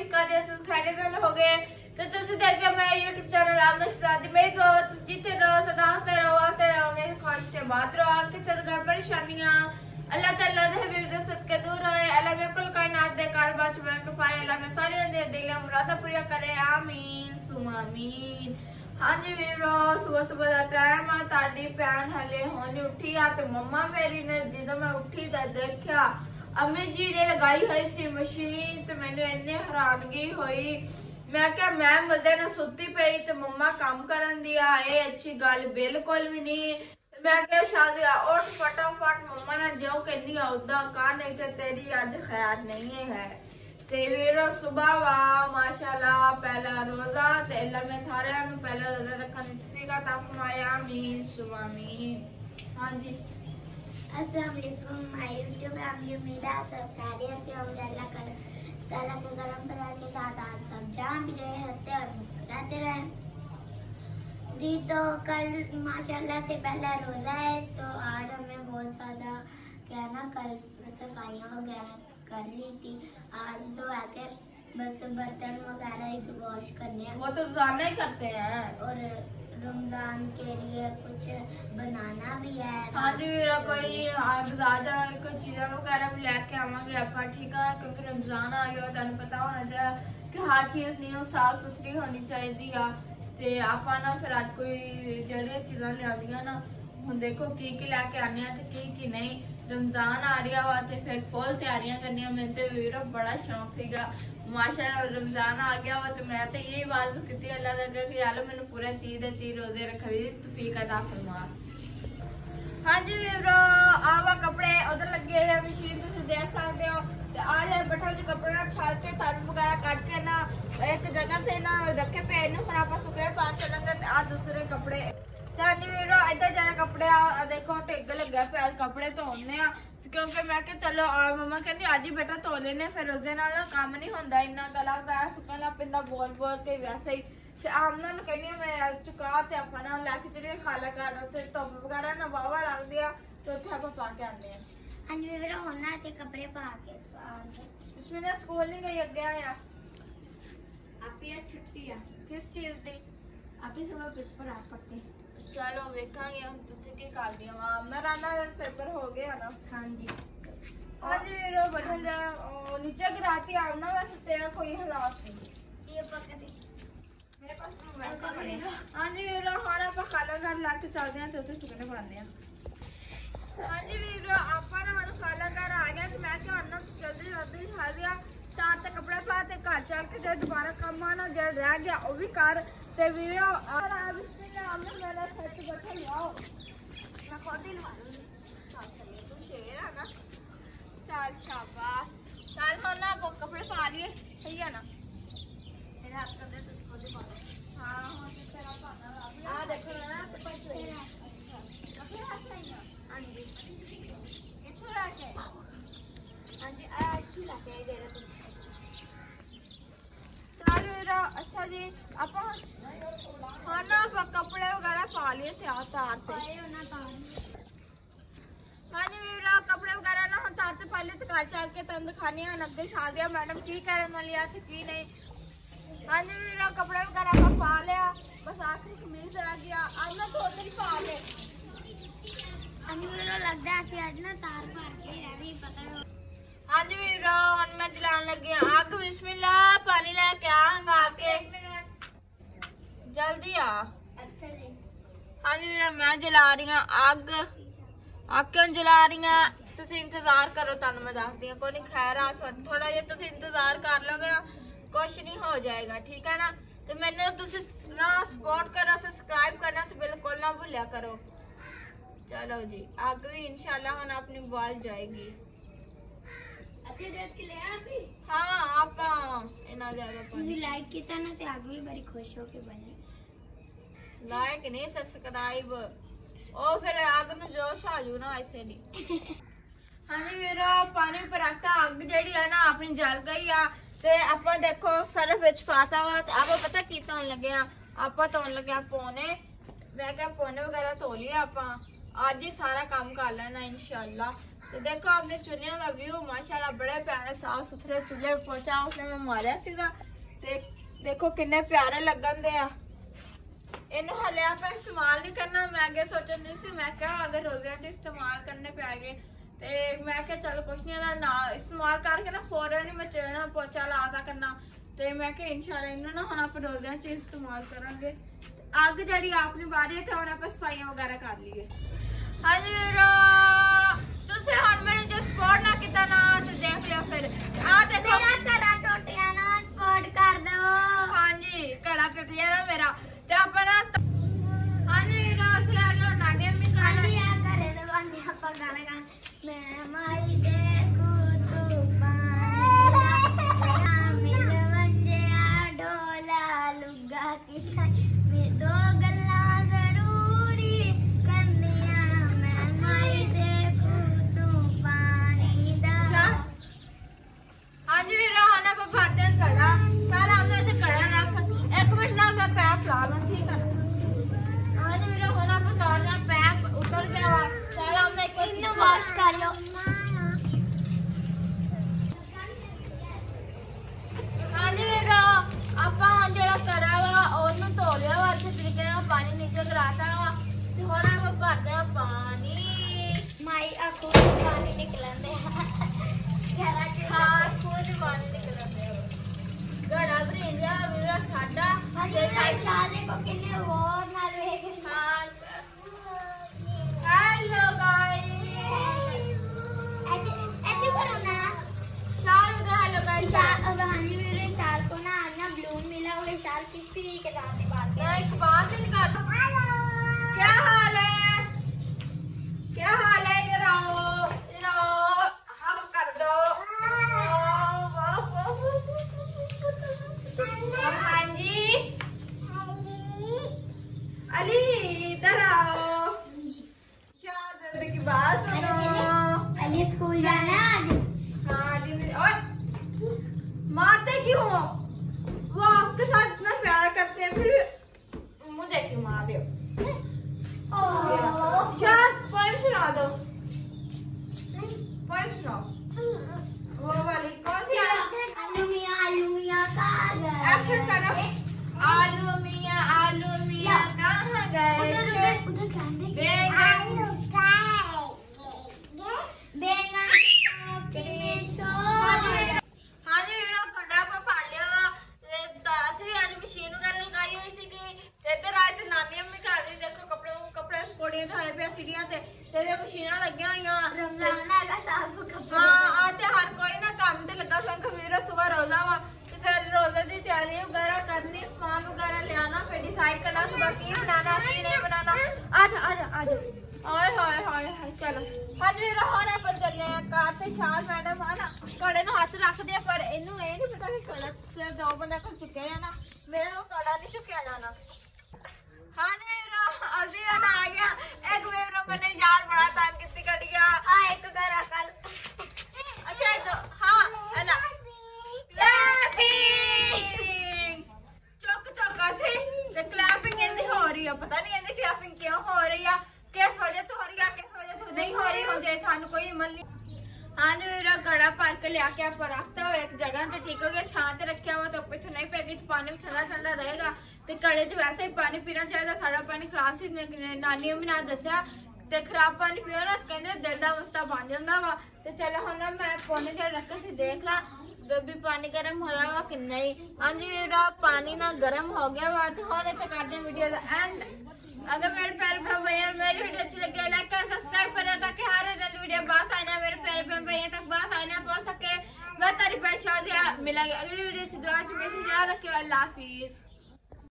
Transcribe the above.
भी कर रहे खाने वाले हो गए। तो तुम देख रहे मेरा यूट्यूब चैनल आमदी। मेरी दो जीते रहो, सदा रहो, आते रहो, मेरे ख्वाहिश से बात रहो। आपके साथ परेशानियाँ अल्लाह ताला के दूर होए। अल्लाह में कुल कायनात दे कारबाज पाए। अल्लाह में सारे दिल मुरादा पूरा करे। आमीन सुमा आमीन। हाँ जी वीरो, सुबह सुबह का टाइम है, ताड़ी पैन हले होनी उठी है। तो मम्मा मेरी ने जिदों मैं उठी तो देखा अम्मी जी ने लगाई हुई सी मशीन। तो मैंने इन्नी हैरानगी हुई, मैं क्या मैं मजे ना सुती पई तो मम्मा काम करन दिया। ये अच्छी गल बिल्कुल भी नहीं। मैं क्या शादी और फटाफट मम्मा ने जो कहनी उदा कहा नहीं तो तेरी आज खैर नहीं है। तेरे सुबह वाह माशाल्लाह पहला रोजा। तेला में सारे पहला रोजा रखने का तफमाया। मीन सुबह मीन। हाँ जी अस्सलाम वालेकुम। माय यूट्यूब फैमिली, उम्मीद है सब खैरियत से होंगे। अल्लाह ताला के करम फजल के साथ आप सब जहाँ भी रहे हंसते और मुस्कुराते रहे जी। तो कल माशाल्लाह से पहला रोज़ा है, तो आज हमें बहुत ज़्यादा क्या ना कल सफाइयाँ वगैरह कर ली थी। आज जो है कि बस बर्तन वगैरह ही वॉश करने हैं, वो तो रोज़ाना ही करते हैं। और रमज़ान के लिए कुछ बनाना भी है। हाँ जी मेरा कोई बाजार जाए कोई चीज़ें वगैरह भी लेके आवांगे आपका, ठीक है? क्योंकि रमज़ान आ गया, तुम पता होना चाहिए कि हर चीज़ नहीं साफ सुथरी होनी चाहिए। ते आपां ना फिर अज कोई जड़ी चीज़ां लिया दियां ना, हुण देखो की लैके आने ते की नहीं। रमज़ान आ रहा वा तो फिर फुल तैयारियां करनियां। मैं तो वीरो बड़ा शौक सीगा माशाल्लाह रमज़ान आ गया वा तो मैं तो यही बात की अल्लाह लगा कि यार मैंने पूरे 30 रोजे रख दी तौफीक अता फरमा। हाँ जी वीरो आवा कपड़े उधर लगे हुए मशीन तुम देख सकते हो। आज बठा जो कपड़ा छाल के तार वगैरह काट के ना एक जगह से ना रखे पे सुखे पाँच चलेंगे आज दूसरे कपड़े। इधर जरा कपड़े देखो टेग लगे पे आज कपड़े धोने क्योंकि मैं क्या चलो मम्मा कहती आज ही बेटा धो लेने फिर उसके नाल काम नहीं होंगे इन्ना गला गया सुकना पैंदा बोल बोल के। वैसे ही आमना कहनी मैं चुका तो आप लैके चलिए खाला घर उ धुप वगैरह ना वाहवा लगती है तो उसे आप पा के आने। हाँ जी वीरो होना थे कपड़े पा के इसमें ना स्कूल नहीं गई अगे आया आप ही छुट्टी है किस चीज़ की आप ही सब पेपर आ पक्के चलो वेखा हम तुझे की कर दिया वा मैं राना पेपर हो गया ना। हाँ जी आज वीरो बटन जा नीचे गिराती आना वैसे तेरा कोई हालात नहीं ये पकड़ी मेरे पास पड़े। हाँ जी वीरो हम आप खाला घर ला के चलते हैं तो उसे सुकने पाने। हाँ जी वीरो आप खाला घर आ गया तो मैं क्या आना जल्दी जल्दी खा लिया चार तक कपड़े पा ते घर चल के जो दोबारा कम आना जो रह गया वो भी कर। तो वीरो मेरा सच बैठा लिया मैं खुद ही लगा तू शेर है ना। चल शाबाश चल हो ना कपड़े पा लिए सही है ना मेरा हाथ कर दे तुझे खुद ही पा। हाँ हो तेरा पाना आ देखो ना अच्छा कपड़े हाथ नहीं ना। हाँ जी अच्छा जी आप कपड़े वगैरह पा लिए थे आप तार पे। हाँ जी वीरा कपड़े वगैरह ना हम तार से पहले तो घर चल के तुम दिखाने अगे शादिया मैडम की करने वाली तो की नहीं। हाँ जी वीरा कपड़े वगैरह मैं पा लिया बस आखिरी कमीज रह गया अब ना 2 दिन पा ले। लगता है कि आज ना तार पार के रहने पता है। हाँ जी वीरो हम मैं जलान लगी आग बिस्मिल्लाह पानी लेके आऊंगा आके जल्दी आ। अच्छा जी हाँ जी वीरो मैं जला रही हूँ आग आग क्यों जला रही हूँ तुम इंतजार करो तुम मैं दस दी कोई खैर आ सर थोड़ा जि तुम इंतजार कर लोगे ना कुछ नहीं हो जाएगा ठीक है ना। तो मैंने तुम ना सपोर्ट करो सब्सक्राइब करना तो बिल्कुल ना भूलिया करो। चलो जी आग भी इंशाल्लाह हम अपनी बाल जाएगी अच्छे देश के लिए आप ही। हाँ आप इना ज्यादा तुझे लाइक किया ना तो आग भी बड़ी खुश होके बने लाइक नहीं सब्सक्राइब ओ फिर आग में जोश आ जू ना ऐसे नहीं। हाँ जी मेरा पानी पर रखता आग जड़ी है ना अपनी जल गई आ ते आप देखो सर्फ विच पाता वा आप पता की धोन लगे आप धोन लगे पौने मैं क्या पौने वगैरह धो लिया आप आज ही सारा काम कर लेना इंशाल्लाह। तो देखो आपने चूल्हे का व्यू माशाल्लाह बड़े प्यारे साफ सुथरे चूल्हे पहुंचा उसने मैं मारिया सीधा देखो किन्ने प्यारे लगन दे इन हले आप इस्तेमाल नहीं करना मैं अगे सोचन दी सी मैं क्या अगर रोजे च इस्तेमाल करने पे आ गए ते मैं क्या चल कुछ नहीं ना इस्तेमाल करके ना फौरन ही मैं चलना पोचा ला दा करना ते मैं क्या इंशाल्लाह इन्हों ना हम आप रोजे च इस्तेमाल करांगे अग जी आपने बारी थे हम आप सफाइयां वगैरह कर लिए। हाँ जी मेरा तुसे हम मेरे जो स्पोर्ट ना किता ना तो देख लियो फिर आ देखो मेरा कड़ा टूटिया ना स्पोर्ट कर दो। हां जी कड़ा टूटिया ना मेरा ते अपना। हां जी मेरा से आ गयो नानी अम्मी गाना दिया करे दो गाने आप गाना गान मैं मारी देखो तू पानी आमी वंजे आ डोला लुगा की खाई मैं दो गल्ला जरूरी करनिया मैं मारी पानी नीचे गिराता पानी माई खूह पानी निकलन दे शाल को ना आना ब्लूम मिला हुआ शाल किसी के साथ बात नहीं करता। क्या हाल है क्या हाल है इधर आओ इधर आओ हम कर दो। हाँ जी अली इधर आओ क्या दर की बात सुनो अली स्कूल जाना है आज। हाँ जी और मारते क्यों वो आपके साथ इतना प्यार करते हैं फिर मुझे क्यों मार रहे हो। शायद पोएम सुना दो पोएम सुनाओ वो वाली कौन सी आलू मियां कहाँ गए एक्शन करो आलू मियां कहाँ गए बैंगन बैंगन। हाँ जी हाथ रख दे पर इनू ए नहीं पता कि कड़ा दो बंदा को चुके जाना मेरे को कड़ा नहीं चुकया जाना। हाँ जी अजीरा ना आ गया एक वेरो मैंने यार बड़ा टाइम कितनी कट गया आ एक घर अकल अच्छा तो हां है ना क्लैपिंग चौक चौका से क्लैपिंग इनकी हो रही है पता नहीं इनकी क्लैपिंग क्यों हो रही है किस वजह तो हो रही है किस वजह तो नहीं हो रही होंगे सानू कोई अमल नहीं। हाँ जी मेरा गड़ा पार के लिया आप रखता हुआ एक जगह तो ठीक हो गया छांत रखा हुआ तो पिछले नहीं पैकेट तो पानी ठंडा ठंडा रहेगा तो कड़े च वैसे ही पानी पीना चाहिए सारा पानी खराब से नानी भी ना दसा तो खराब पानी पियो ना कहते दिल का मसला बन जाता वा तो चलो हम मैं पौने जल रख के देख ला बेबी पानी गर्म होया वा कि नहीं। हाँ जी मेरा पानी ना गर्म हो गया वा तो हम इतना करते हैं वीडियो का एंड अगर मेरे प्यारे बहन भैया मेरी वीडियो अच्छी लगे लाइक कर सब्सक्राइब करें ताकि हर वीडियो बस आना मेरे प्यारे बहन भैया तक बस आना पहुँच सके। मैं तारी परेशान मिलेंगे अगली वीडियो से दुआ याद रखियो अल्लाह हाफिज़।